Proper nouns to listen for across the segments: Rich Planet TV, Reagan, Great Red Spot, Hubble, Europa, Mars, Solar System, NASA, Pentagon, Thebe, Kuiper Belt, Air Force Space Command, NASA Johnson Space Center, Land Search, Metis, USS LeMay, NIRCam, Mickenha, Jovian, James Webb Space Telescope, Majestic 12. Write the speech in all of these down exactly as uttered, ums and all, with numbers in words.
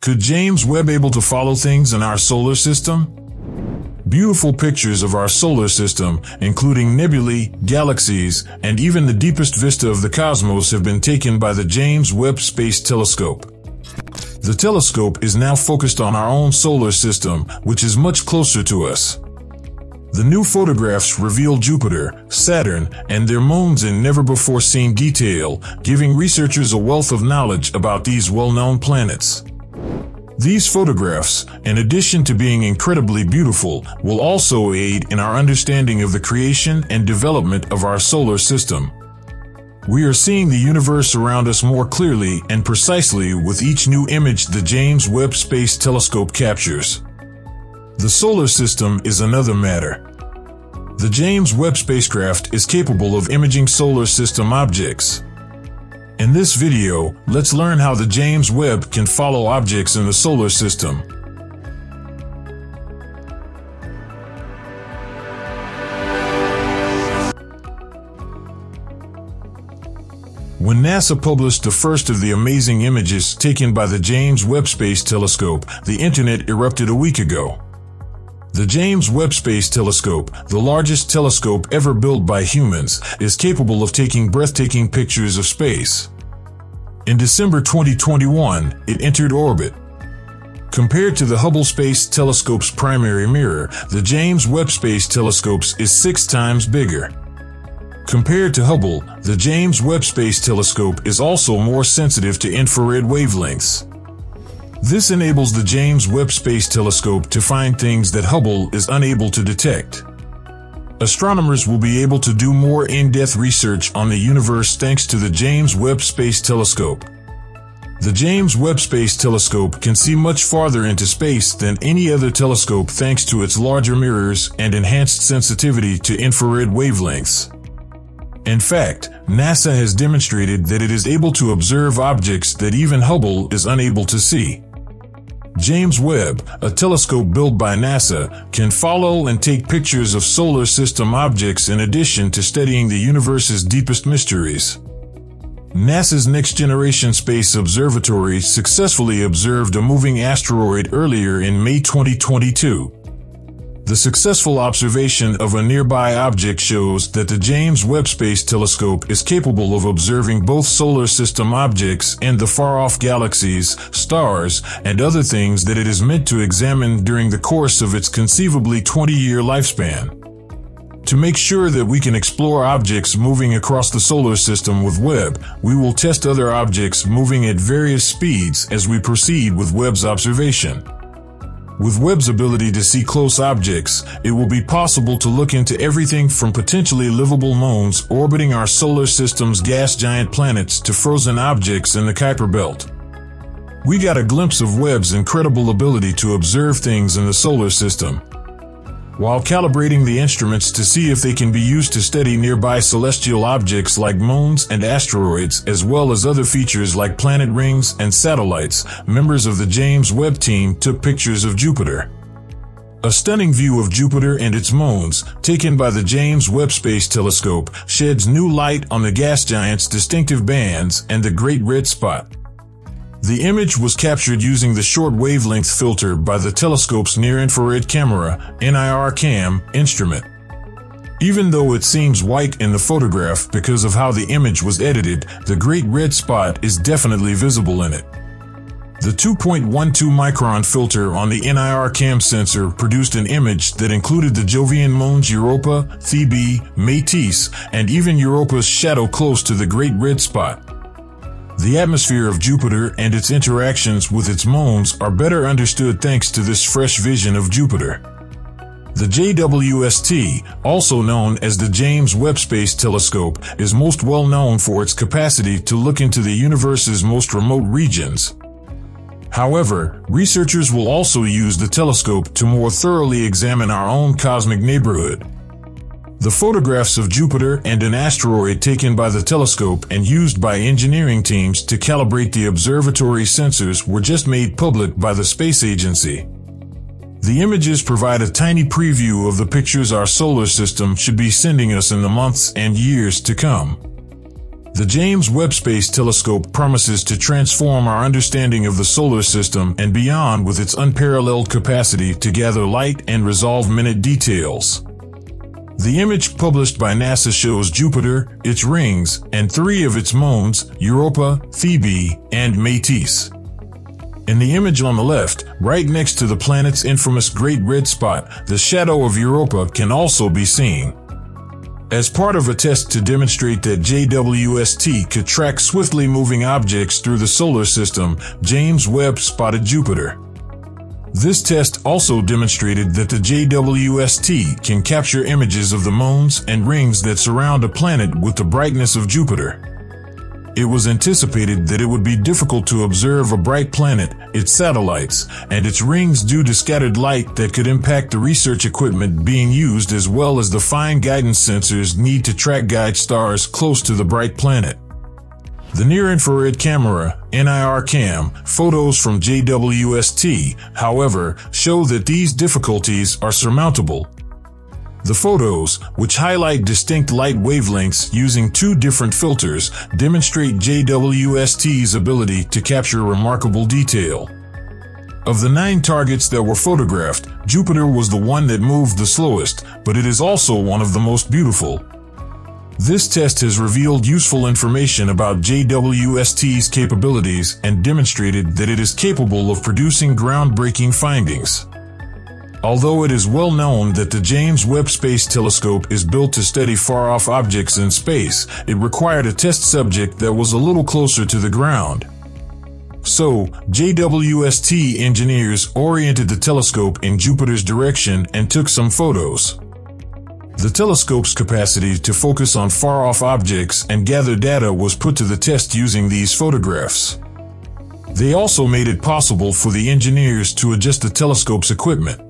Could James Webb able to follow things in our solar system? Beautiful pictures of our solar system, including nebulae, galaxies, and even the deepest vista of the cosmos have been taken by the James Webb Space Telescope. The telescope is now focused on our own solar system, which is much closer to us. The new photographs reveal Jupiter, Saturn, and their moons in never-before-seen detail, giving researchers a wealth of knowledge about these well-known planets. These photographs, in addition to being incredibly beautiful, will also aid in our understanding of the creation and development of our solar system. We are seeing the universe around us more clearly and precisely with each new image the James Webb Space Telescope captures. The solar system is another matter. The James Webb spacecraft is capable of imaging solar system objects. In this video, let's learn how the James Webb can follow objects in the solar system. When NASA published the first of the amazing images taken by the James Webb Space Telescope, the internet erupted a week ago. The James Webb Space Telescope, the largest telescope ever built by humans, is capable of taking breathtaking pictures of space. In December twenty twenty-one, it entered orbit. Compared to the Hubble Space Telescope's primary mirror, the James Webb Space Telescope's is six times bigger. Compared to Hubble, the James Webb Space Telescope is also more sensitive to infrared wavelengths. This enables the James Webb Space Telescope to find things that Hubble is unable to detect. Astronomers will be able to do more in-depth research on the universe thanks to the James Webb Space Telescope. The James Webb Space Telescope can see much farther into space than any other telescope thanks to its larger mirrors and enhanced sensitivity to infrared wavelengths. In fact, NASA has demonstrated that it is able to observe objects that even Hubble is unable to see. James Webb, a telescope built by NASA, can follow and take pictures of solar system objects in addition to studying the universe's deepest mysteries. NASA's Next Generation Space Observatory successfully observed a moving asteroid earlier in May twenty twenty-two. The successful observation of a nearby object shows that the James Webb Space Telescope is capable of observing both solar system objects and the far-off galaxies, stars, and other things that it is meant to examine during the course of its conceivably twenty-year lifespan. To make sure that we can explore objects moving across the solar system with Webb, we will test other objects moving at various speeds as we proceed with Webb's observation. With Webb's ability to see close objects, it will be possible to look into everything from potentially livable moons orbiting our solar system's gas giant planets to frozen objects in the Kuiper Belt. We got a glimpse of Webb's incredible ability to observe things in the solar system, while calibrating the instruments to see if they can be used to study nearby celestial objects like moons and asteroids, as well as other features like planet rings and satellites. Members of the James Webb team took pictures of Jupiter. A stunning view of Jupiter and its moons, taken by the James Webb Space Telescope, sheds new light on the gas giant's distinctive bands and the Great Red Spot. The image was captured using the short wavelength filter by the telescope's near-infrared camera, NIRCam, instrument. Even though it seems white in the photograph because of how the image was edited, the Great Red Spot is definitely visible in it. The two point one two micron filter on the NIRCam sensor produced an image that included the Jovian moons Europa, Thebe, Metis, and even Europa's shadow close to the Great Red Spot. The atmosphere of Jupiter and its interactions with its moons are better understood thanks to this fresh vision of Jupiter. The J W S T, also known as the James Webb Space Telescope, is most well known for its capacity to look into the universe's most remote regions. However, researchers will also use the telescope to more thoroughly examine our own cosmic neighborhood. The photographs of Jupiter and an asteroid taken by the telescope and used by engineering teams to calibrate the observatory sensors were just made public by the space agency. The images provide a tiny preview of the pictures our solar system should be sending us in the months and years to come. The James Webb Space Telescope promises to transform our understanding of the solar system and beyond with its unparalleled capacity to gather light and resolve minute details. The image published by NASA shows Jupiter, its rings, and three of its moons, Europa, Thebe, and Metis. In the image on the left, right next to the planet's infamous Great Red Spot, the shadow of Europa can also be seen. As part of a test to demonstrate that J W S T could track swiftly moving objects through the solar system, James Webb spotted Jupiter. This test also demonstrated that the J W S T can capture images of the moons and rings that surround a planet with the brightness of Jupiter. It was anticipated that it would be difficult to observe a bright planet, its satellites, and its rings due to scattered light that could impact the research equipment being used as well as the fine guidance sensors needed to track guide stars close to the bright planet. The near-infrared camera, NIRCam, photos from J W S T, however, show that these difficulties are surmountable. The photos, which highlight distinct light wavelengths using two different filters, demonstrate J W S T's ability to capture remarkable detail. Of the nine targets that were photographed, Jupiter was the one that moved the slowest, but it is also one of the most beautiful. This test has revealed useful information about J W S T's capabilities and demonstrated that it is capable of producing groundbreaking findings. Although it is well known that the James Webb Space Telescope is built to study far-off objects in space, it required a test subject that was a little closer to the ground. So, J W S T engineers oriented the telescope in Jupiter's direction and took some photos. The telescope's capacity to focus on far-off objects and gather data was put to the test using these photographs. They also made it possible for the engineers to adjust the telescope's equipment.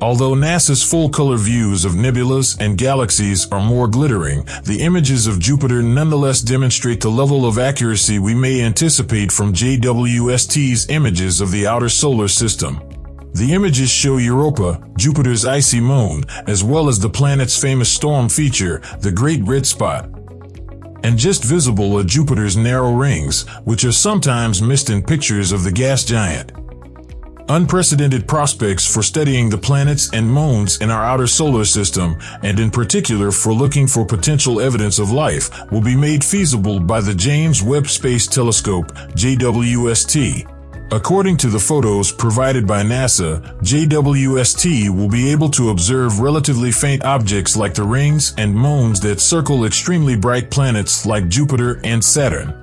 Although NASA's full-color views of nebulas and galaxies are more glittering, the images of Jupiter nonetheless demonstrate the level of accuracy we may anticipate from J W S T's images of the outer solar system. The images show Europa, Jupiter's icy moon, as well as the planet's famous storm feature, the Great Red Spot. And just visible are Jupiter's narrow rings, which are sometimes missed in pictures of the gas giant. Unprecedented prospects for studying the planets and moons in our outer solar system, and in particular for looking for potential evidence of life, will be made feasible by the James Webb Space Telescope, J W S T. According to the photos provided by NASA, J W S T will be able to observe relatively faint objects like the rings and moons that circle extremely bright planets like Jupiter and Saturn.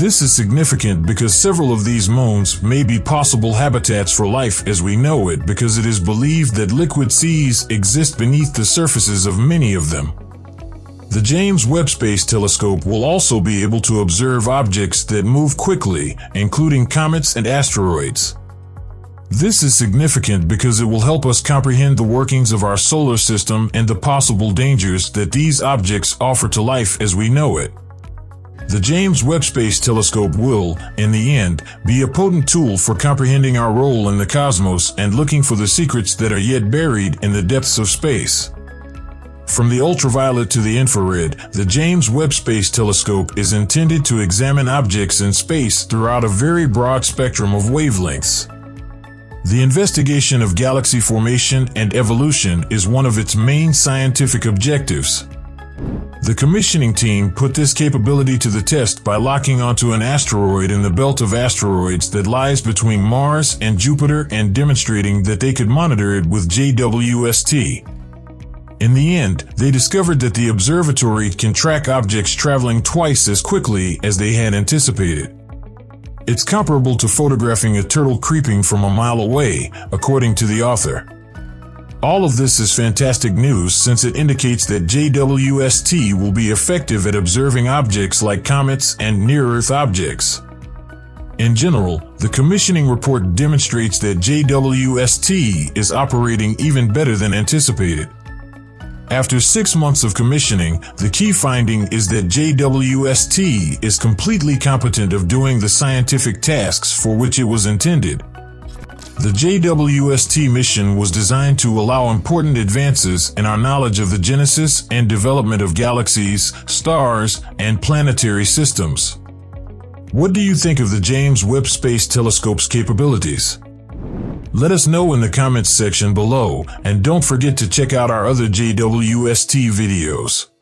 This is significant because several of these moons may be possible habitats for life as we know it, because it is believed that liquid seas exist beneath the surfaces of many of them. The James Webb Space Telescope will also be able to observe objects that move quickly, including comets and asteroids. This is significant because it will help us comprehend the workings of our solar system and the possible dangers that these objects offer to life as we know it. The James Webb Space Telescope will, in the end, be a potent tool for comprehending our role in the cosmos and looking for the secrets that are yet buried in the depths of space. From the ultraviolet to the infrared, the James Webb Space Telescope is intended to examine objects in space throughout a very broad spectrum of wavelengths. The investigation of galaxy formation and evolution is one of its main scientific objectives. The commissioning team put this capability to the test by locking onto an asteroid in the belt of asteroids that lies between Mars and Jupiter and demonstrating that they could monitor it with J W S T. In the end, they discovered that the observatory can track objects traveling twice as quickly as they had anticipated. It's comparable to photographing a turtle creeping from a mile away, according to the author. All of this is fantastic news since it indicates that J W S T will be effective at observing objects like comets and near-Earth objects. In general, the commissioning report demonstrates that J W S T is operating even better than anticipated. After six months of commissioning, the key finding is that J W S T is completely competent of doing the scientific tasks for which it was intended. The J W S T mission was designed to allow important advances in our knowledge of the genesis and development of galaxies, stars, and planetary systems. What do you think of the James Webb Space Telescope's capabilities? Let us know in the comments section below, and don't forget to check out our other J W S T videos.